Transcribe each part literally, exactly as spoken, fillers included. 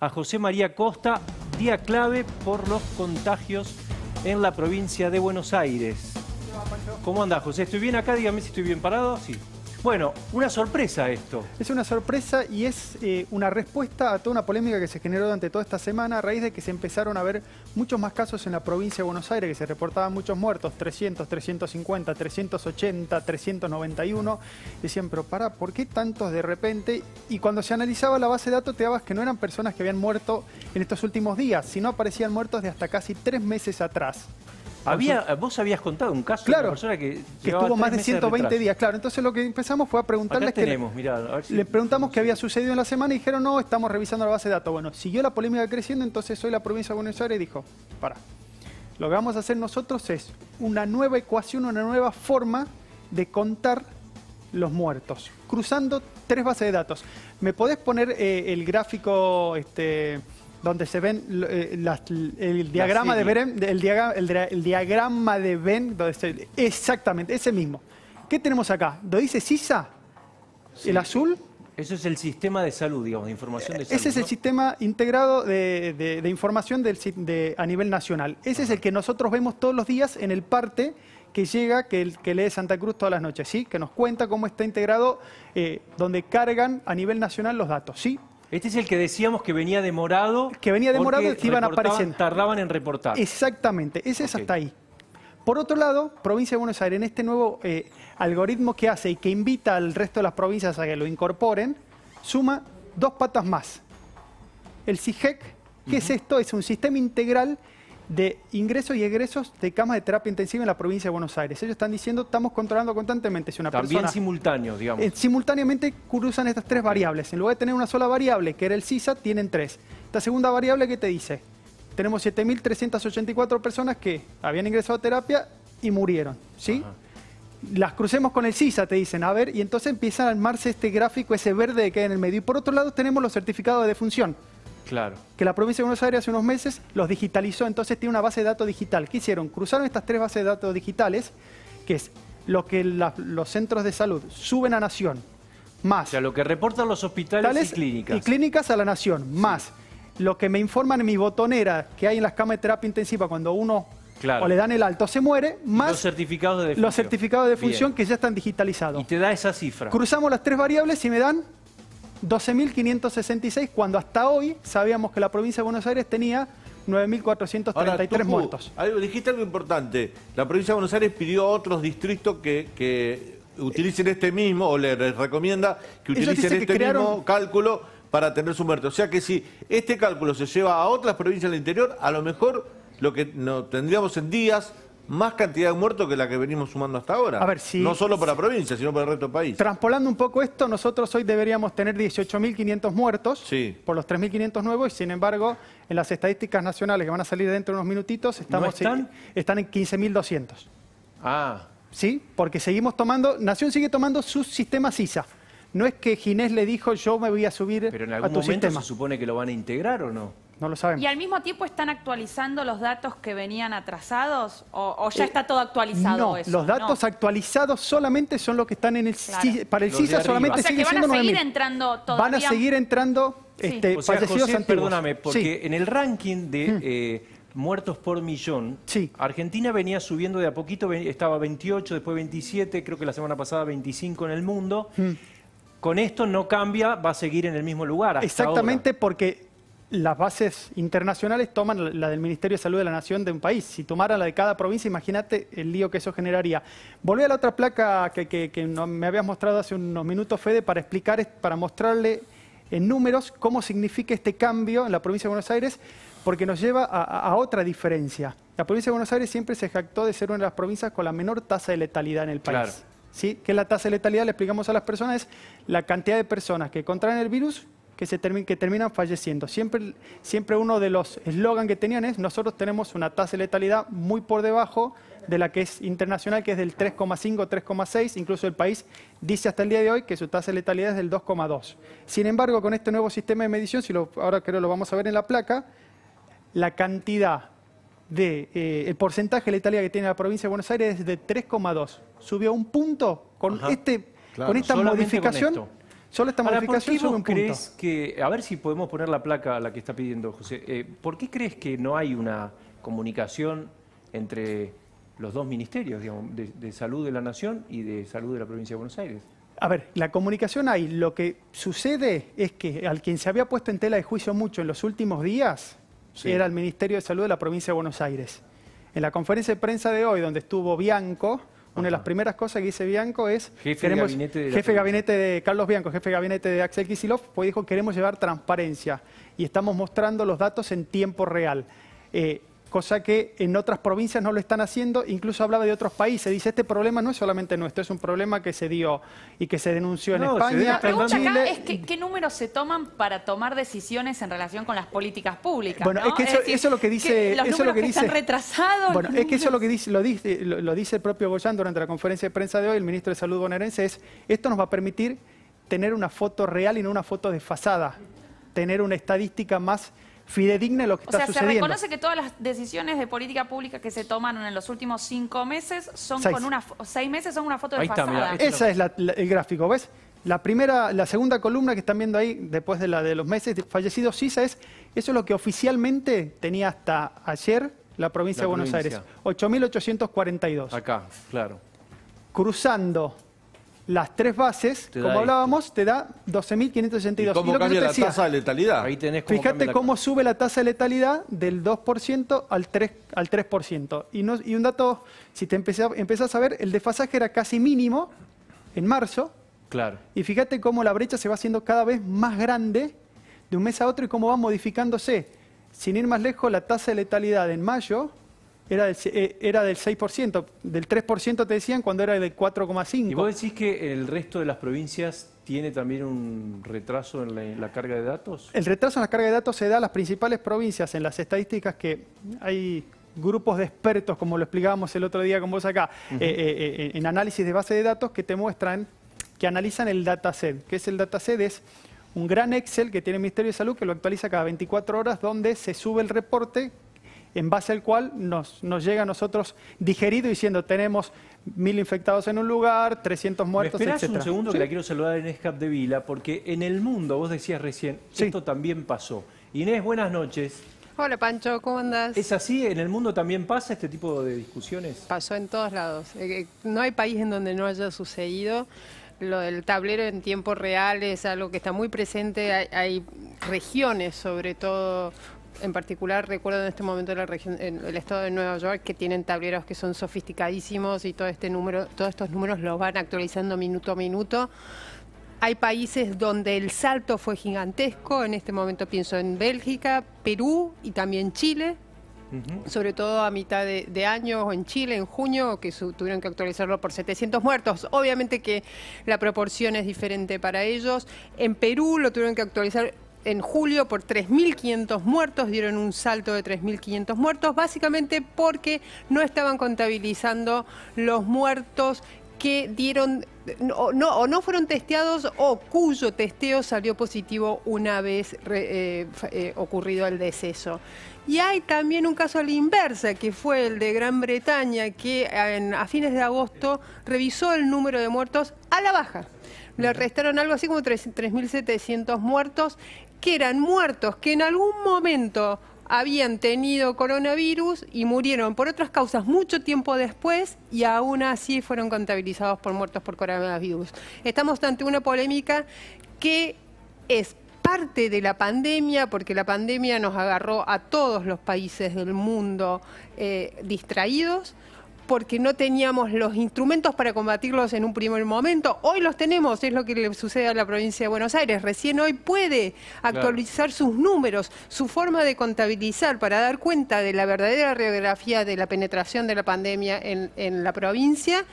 A José María Costa, día clave por los contagios en la provincia de Buenos Aires. ¿Cómo andás, José? ¿Estoy bien acá? Dígame si estoy bien parado. Sí. Bueno, una sorpresa esto. Es una sorpresa y es eh, una respuesta a toda una polémica que se generó durante toda esta semana a raíz de que se empezaron a ver muchos más casos en la provincia de Buenos Aires, que se reportaban muchos muertos, trescientos, trescientos cincuenta, trescientos ochenta, trescientos noventa y uno. Decían, pero para, ¿por qué tantos de repente? Y cuando se analizaba la base de datos te dabas que no eran personas que habían muerto en estos últimos días, sino aparecían muertos de hasta casi tres meses atrás. Había, vos habías contado un caso, claro, de una persona que, que estuvo más de ciento veinte de días, claro. Entonces lo que empezamos fue a preguntarles, tenemos, que, mirá, a ver si le preguntamos qué había sucedido en la semana y dijeron, no, estamos revisando la base de datos. Bueno, siguió la polémica creciendo, entonces hoy la provincia de Buenos Aires dijo, para, lo que vamos a hacer nosotros es una nueva ecuación, una nueva forma de contar los muertos, cruzando tres bases de datos. ¿Me podés poner eh, el gráfico... este, donde se ven eh, las, el diagrama de Venn, el, diagrama, el, el diagrama de Venn, donde se, exactamente, ese mismo. ¿Qué tenemos acá? ¿Lo dice SISA? Sí. ¿El azul? Eso es el sistema de salud, digamos, de información de salud. Ese es, ¿no?, el sistema integrado de, de, de información del, de, a nivel nacional. Ese, ajá, es el que nosotros vemos todos los días en el parte que llega, que, el, que lee Santa Cruz todas las noches, ¿sí? Que nos cuenta cómo está integrado, eh, donde cargan a nivel nacional los datos, ¿sí? Este es el que decíamos que venía demorado. Que venía demorado y que iban apareciendo. Tardaban en reportar. Exactamente, ese es, okay, hasta ahí. Por otro lado, provincia de Buenos Aires, en este nuevo eh, algoritmo que hace y que invita al resto de las provincias a que lo incorporen, suma dos patas más. El CIGEC, ¿qué, uh-huh, es esto? Es un sistema integral de ingresos y egresos de camas de terapia intensiva en la provincia de Buenos Aires. Ellos están diciendo, estamos controlando constantemente si una También persona... También simultáneo, digamos. Eh, simultáneamente cruzan estas tres variables. En lugar de tener una sola variable, que era el SISA, tienen tres. Esta segunda variable, ¿qué te dice? Tenemos siete mil trescientas ochenta y cuatro personas que habían ingresado a terapia y murieron, ¿sí? Ajá. Las crucemos con el SISA, te dicen, a ver, y entonces empiezan a armarse este gráfico, ese verde que hay en el medio. Y por otro lado tenemos los certificados de defunción. Claro. Que la provincia de Buenos Aires hace unos meses los digitalizó, entonces tiene una base de datos digital. ¿Qué hicieron? Cruzaron estas tres bases de datos digitales, que es lo que la, los centros de salud suben a Nación, más... O sea, lo que reportan los hospitales y clínicas. Y clínicas a la Nación, sí, más lo que me informan en mi botonera que hay en las camas de terapia intensiva cuando uno, claro, o le dan el alto se muere, más los certificados de defunción, los certificados de defunción que ya están digitalizados. Y te da esa cifra. Cruzamos las tres variables y me dan... doce mil quinientos sesenta y seis, cuando hasta hoy sabíamos que la provincia de Buenos Aires tenía nueve mil cuatrocientos treinta y tres muertos. Algo, dijiste algo importante. La provincia de Buenos Aires pidió a otros distritos que, que utilicen este mismo, o les recomienda que utilicen este que crearon... mismo cálculo para tener su muerto. O sea que si este cálculo se lleva a otras provincias del interior, a lo mejor lo que no tendríamos en días... más cantidad de muertos que la que venimos sumando hasta ahora. A ver, si, no solo para si, provincia, sino para el resto del país. Transpolando un poco esto, nosotros hoy deberíamos tener dieciocho mil quinientos muertos, sí, por los tres mil quinientos nuevos, y sin embargo, en las estadísticas nacionales que van a salir dentro de unos minutitos, estamos, ¿no están? En, están en quince mil doscientos. Ah. ¿Sí? Porque seguimos tomando, Nación sigue tomando su sistema SISA. No es que Ginés le dijo, yo me voy a subir a tu sistema. Pero en algún momento se supone que lo van a integrar, ¿o no? No lo sabemos. ¿Y al mismo tiempo están actualizando los datos que venían atrasados? ¿O, o ya eh, está todo actualizado? No, eso, los datos, ¿no?, actualizados solamente son los que están en el, claro, C I S A, para el C I S A solamente siguen siendo nueve mil. O sea, que van a seguir entrando todavía. Van a seguir entrando, este, sí, o sea, fallecidos, José, antiguos. Perdóname, porque sí, en el ranking de mm. eh, muertos por millón, sí, Argentina venía subiendo de a poquito, estaba veintiocho, después veintisiete, creo que la semana pasada veinticinco en el mundo. Mm. Con esto no cambia, va a seguir en el mismo lugar hasta exactamente ahora, porque... las bases internacionales toman la del Ministerio de Salud de la Nación de un país. Si tomaran la de cada provincia, imagínate el lío que eso generaría. Volví a la otra placa que, que, que me habías mostrado hace unos minutos, Fede, para explicar, para mostrarle en números cómo significa este cambio en la provincia de Buenos Aires, porque nos lleva a, a otra diferencia. La provincia de Buenos Aires siempre se jactó de ser una de las provincias con la menor tasa de letalidad en el país. Claro. ¿Sí? ¿Qué es la tasa de letalidad? Le explicamos a las personas, es la cantidad de personas que contraen el virus... que, se termine, que terminan falleciendo. Siempre, siempre uno de los eslogan que tenían es, nosotros tenemos una tasa de letalidad muy por debajo de la que es internacional, que es del tres coma cinco, tres coma seis, incluso el país dice hasta el día de hoy que su tasa de letalidad es del dos coma dos. Sin embargo, con este nuevo sistema de medición, si lo, ahora creo lo vamos a ver en la placa, la cantidad de, eh, el porcentaje de letalidad que tiene la provincia de Buenos Aires es de tres coma dos. Subió un punto con, este, claro, con esta modificación... Con Solo esta Ahora, modificación ¿por qué sobre vos un punto. Crees que, a ver si podemos poner la placa a la que está pidiendo José, eh, ¿por qué crees que no hay una comunicación entre los dos ministerios, digamos, de, de Salud de la Nación y de Salud de la Provincia de Buenos Aires? A ver, la comunicación hay. Lo que sucede es que al quien se había puesto en tela de juicio mucho en los últimos días sí. era el Ministerio de Salud de la Provincia de Buenos Aires. En la conferencia de prensa de hoy, donde estuvo Bianco, una de las primeras cosas que dice Bianco es... Jefe queremos, de gabinete de... Jefe de gabinete de Carlos Bianco, jefe de gabinete de Axel Kicillof, pues dijo queremos llevar transparencia y estamos mostrando los datos en tiempo real. Eh, cosa que en otras provincias no lo están haciendo, incluso hablaba de otros países. Dice, este problema no es solamente nuestro, es un problema que se dio y que se denunció en no, España. La pregunta en Chile. Acá es que, qué números se toman para tomar decisiones en relación con las políticas públicas. Bueno, ¿no? es que eso es, decir, eso es lo que dice... Que los eso números lo que, que dice, están retrasados. Bueno, es que eso lo que dice, lo dice, lo, lo dice el propio Gollán durante la conferencia de prensa de hoy, el ministro de Salud bonaerense, es esto nos va a permitir tener una foto real y no una foto desfasada, tener una estadística más... fidedigna lo que está sucediendo. O sea, se reconoce que todas las decisiones de política pública que se tomaron en los últimos cinco meses son seis. con una seis meses son una foto de pasada. Esa es la, la, el gráfico, ¿ves? La primera, la segunda columna que están viendo ahí, después de la de los meses fallecidos SISA, es eso es lo que oficialmente tenía hasta ayer la provincia la de Buenos provincia. Aires, ocho mil ochocientos cuarenta y dos. Acá, claro. Cruzando las tres bases, como hablábamos, esto. te da doce mil quinientos sesenta y dos. ¿Y cómo y lo cambia que la decía, tasa de letalidad? Ahí tenés cómo Fíjate la... cómo sube la tasa de letalidad del dos por ciento al tres por ciento. Al tres por ciento. Y, no, y un dato, si te empezás, empezás a ver, el desfasaje era casi mínimo en marzo. Claro. Y fíjate cómo la brecha se va haciendo cada vez más grande de un mes a otro y cómo va modificándose. Sin ir más lejos, la tasa de letalidad en mayo... Era del, era del seis por ciento, del tres por ciento te decían cuando era del cuatro coma cinco por ciento. ¿Y vos decís que el resto de las provincias tiene también un retraso en la, en la carga de datos? El retraso en la carga de datos se da a las principales provincias, en las estadísticas que hay grupos de expertos, como lo explicábamos el otro día con vos acá, uh-huh. eh, eh, en análisis de base de datos que te muestran, que analizan el dataset. ¿Qué es el dataset? Es un gran Excel que tiene el Ministerio de Salud que lo actualiza cada veinticuatro horas, donde se sube el reporte en base al cual nos, nos llega a nosotros digerido diciendo tenemos mil infectados en un lugar, trescientos muertos, etcétera. ¿Me esperás un segundo que la quiero saludar a Inés Cap de Vila? Porque en el mundo, vos decías recién, sí. esto también pasó. Inés, buenas noches. Hola Pancho, ¿cómo andás? ¿Es así? ¿En el mundo también pasa este tipo de discusiones? Pasó en todos lados. No hay país en donde no haya sucedido. Lo del tablero en tiempo real es algo que está muy presente. Hay, hay regiones, sobre todo... En particular, recuerdo en este momento la región, el estado de Nueva York, que tienen tableros que son sofisticadísimos y todo este número, todos estos números los van actualizando minuto a minuto. Hay países donde el salto fue gigantesco, en este momento pienso en Bélgica, Perú y también Chile, uh-huh. sobre todo a mitad de, de año, o en Chile, en junio, que su, tuvieron que actualizarlo por setecientos muertos. Obviamente que la proporción es diferente para ellos. En Perú lo tuvieron que actualizar... En julio por tres mil quinientos muertos, dieron un salto de tres mil quinientos muertos, básicamente porque no estaban contabilizando los muertos que dieron, o no, o no fueron testeados o cuyo testeo salió positivo una vez re, eh, eh, ocurrido el deceso. Y hay también un caso a la inversa, que fue el de Gran Bretaña, que en, a fines de agosto revisó el número de muertos a la baja. Le restaron algo así como tres mil setecientos muertos, que eran muertos que en algún momento habían tenido coronavirus y murieron por otras causas mucho tiempo después y aún así fueron contabilizados por muertos por coronavirus. Estamos ante una polémica que es parte de la pandemia, porque la pandemia nos agarró a todos los países del mundo eh, distraídos, porque no teníamos los instrumentos para combatirlos en un primer momento. Hoy los tenemos, es lo que le sucede a la provincia de Buenos Aires. Recién hoy puede actualizar sus números, su forma de contabilizar para dar cuenta de la verdadera radiografía de la penetración de la pandemia en, en la provincia,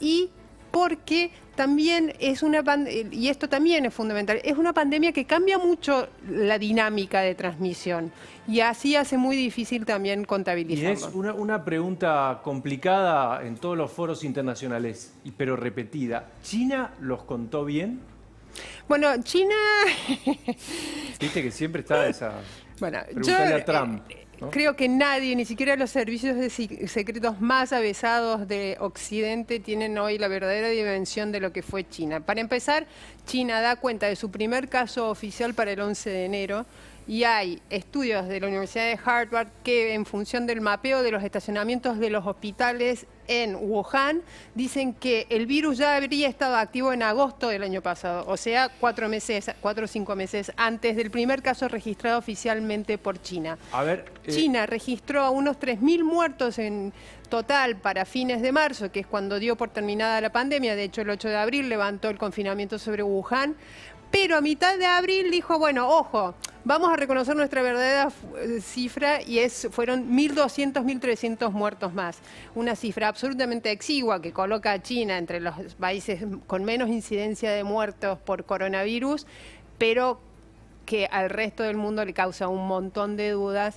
y porque también es una pandemia, y esto también es fundamental, es una pandemia que cambia mucho la dinámica de transmisión y así hace muy difícil también contabilizarlo. Y es una, una pregunta complicada en todos los foros internacionales, pero repetida. ¿China los contó bien? Bueno, China... Viste que siempre está esa... Bueno, pregúntale yo, a Trump. Eh, ¿no? Creo que nadie, ni siquiera los servicios de secretos más avesados de Occidente, tienen hoy la verdadera dimensión de lo que fue China. Para empezar, China da cuenta de su primer caso oficial para el once de enero. Y hay estudios de la Universidad de Harvard que, en función del mapeo de los estacionamientos de los hospitales en Wuhan, dicen que el virus ya habría estado activo en agosto del año pasado, o sea, cuatro meses, cuatro o cinco meses antes del primer caso registrado oficialmente por China. A ver, eh... China registró a unos tres mil muertos en total para fines de marzo, que es cuando dio por terminada la pandemia. De hecho, el ocho de abril levantó el confinamiento sobre Wuhan. Pero a mitad de abril dijo, bueno, ojo, vamos a reconocer nuestra verdadera cifra, y es, fueron mil doscientos, mil trescientos muertos más. Una cifra absolutamente exigua que coloca a China entre los países con menos incidencia de muertos por coronavirus, pero que al resto del mundo le causa un montón de dudas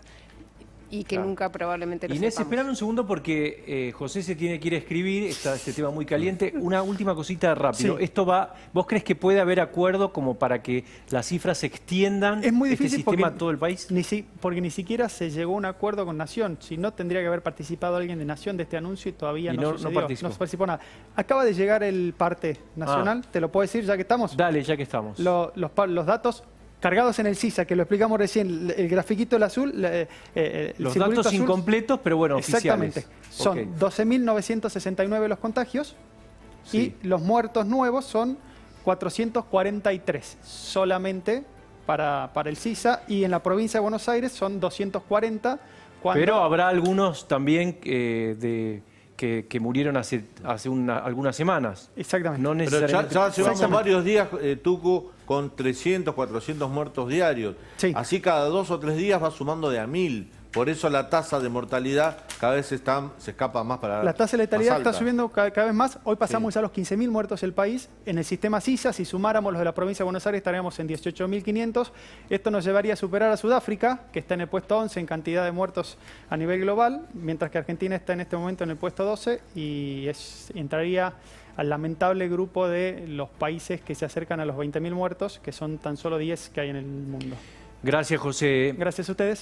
y que claro, nunca probablemente lo Inés, sepamos. Esperame un segundo porque eh, José se tiene que ir a escribir, está este tema muy caliente. Una última cosita rápido. Sí. Esto va, ¿vos crees que puede haber acuerdo como para que las cifras se extiendan? Es muy difícil este sistema a todo el país. Ni si, porque ni siquiera se llegó a un acuerdo con Nación. Si no, tendría que haber participado alguien de Nación de este anuncio y todavía y no, no, no participó. No participó nada. Acaba de llegar el parte nacional, ah. te lo puedo decir ya que estamos. Dale, ya que estamos. Lo, los, los datos cargados en el SISA, que lo explicamos recién, el grafiquito del azul. Eh, eh, el los datos azul, incompletos, pero bueno, exactamente, oficiales. Exactamente. Son okay. doce mil novecientos sesenta y nueve los contagios, sí, y los muertos nuevos son cuatrocientos cuarenta y tres solamente para, para el SISA, y en la provincia de Buenos Aires son doscientos cuarenta. Cuando... Pero habrá algunos también eh, de... Que, que murieron hace, hace una, algunas semanas. Exactamente. No necesariamente. Pero ya, ya llevamos varios días, eh, Tucu, con trescientos, cuatrocientos muertos diarios. Sí. Así cada dos o tres días va sumando de a mil. Por eso la tasa de mortalidad cada vez está, se escapa más para... La tasa de letalidad está subiendo cada, cada vez más. Hoy pasamos sí. a los quince mil muertos el país. En el sistema SISA, si sumáramos los de la provincia de Buenos Aires, estaríamos en dieciocho mil quinientos. Esto nos llevaría a superar a Sudáfrica, que está en el puesto once en cantidad de muertos a nivel global, mientras que Argentina está en este momento en el puesto doce y es, entraría al lamentable grupo de los países que se acercan a los veinte mil muertos, que son tan solo diez que hay en el mundo. Gracias, José. Gracias a ustedes.